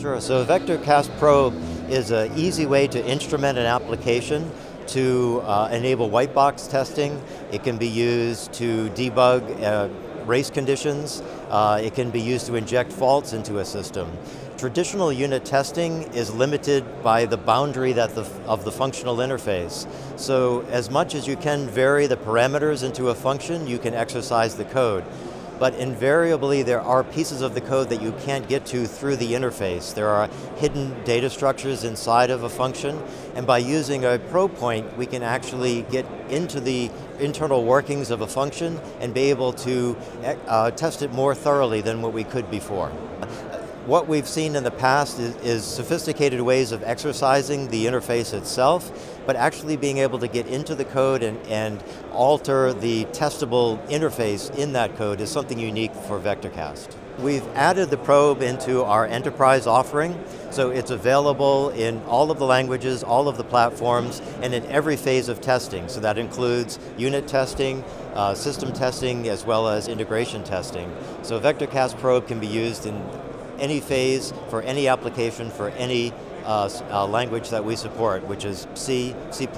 Sure, so VectorCAST/Probe is an easy way to instrument an application to enable white box testing. It can be used to debug race conditions. It can be used to inject faults into a system. Traditional unit testing is limited by the boundary that of the functional interface. So as much as you can vary the parameters into a function, you can exercise the code. But invariably, there are pieces of the code that you can't get to through the interface. There are hidden data structures inside of a function, and by using a probe point, we can actually get into the internal workings of a function and be able to test it more thoroughly than what we could before. What we've seen in the past is sophisticated ways of exercising the interface itself, but actually being able to get into the code and alter the testable interface in that code is something unique for VectorCAST. We've added the probe into our enterprise offering, so it's available in all of the languages, all of the platforms, and in every phase of testing. So that includes unit testing, system testing, as well as integration testing. So VectorCAST/Probe can be used in any phase, for any application, for any language that we support, which is C, C++,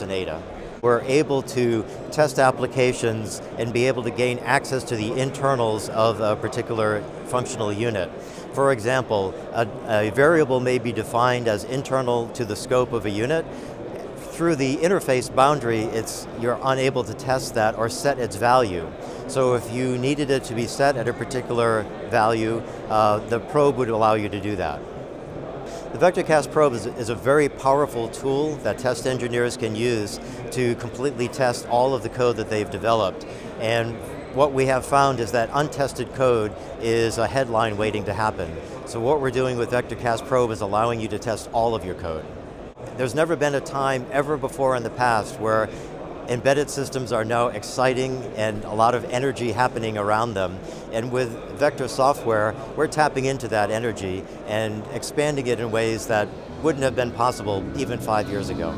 and Ada. We're able to test applications and be able to gain access to the internals of a particular functional unit. For example, a variable may be defined as internal to the scope of a unit. Through the interface boundary, you're unable to test that or set its value. So if you needed it to be set at a particular value, the probe would allow you to do that. The VectorCAST/Probe is a very powerful tool that test engineers can use to completely test all of the code that they've developed. And what we have found is that untested code is a headline waiting to happen. So what we're doing with VectorCAST/Probe is allowing you to test all of your code. There's never been a time ever before in the past where embedded systems are now exciting and a lot of energy happening around them. And with Vector Software, we're tapping into that energy and expanding it in ways that wouldn't have been possible even 5 years ago.